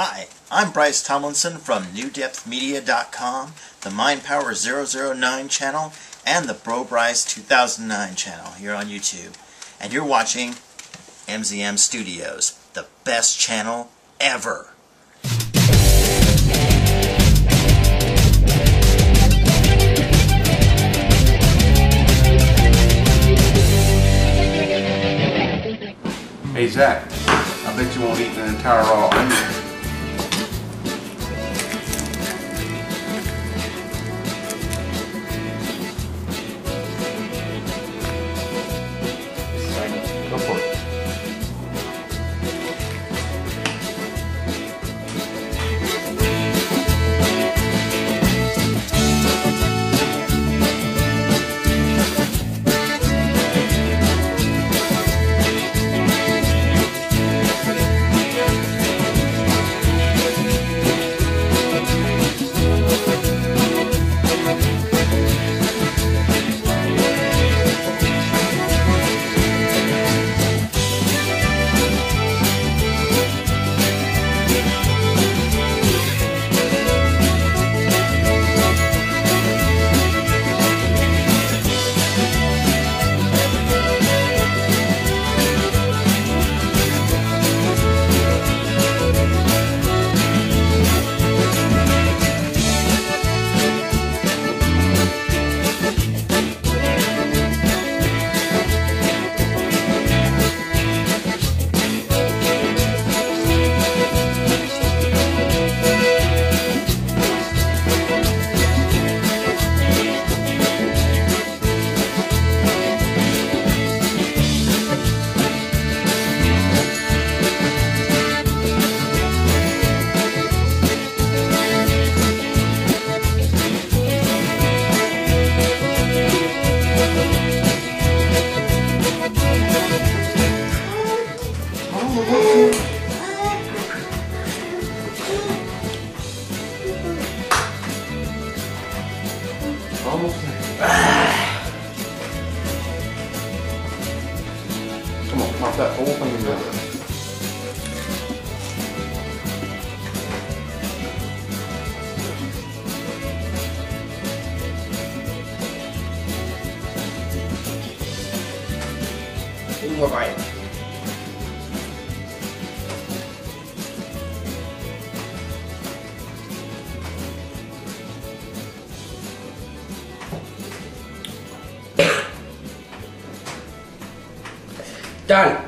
Hi, I'm Bryce Tomlinson from NewDepthMedia.com, the MindPower009 channel, and the BroBryce2009 channel here on YouTube. And you're watching MZM Studios, the best channel ever. Hey Zach, I bet you won't eat an entire raw onion. Almost there. Come on, pop that whole thing down. Ooh, all right. Done.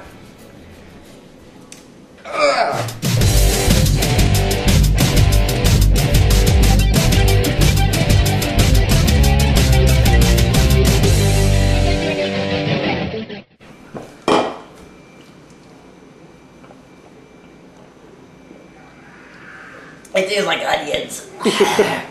It tastes like onions.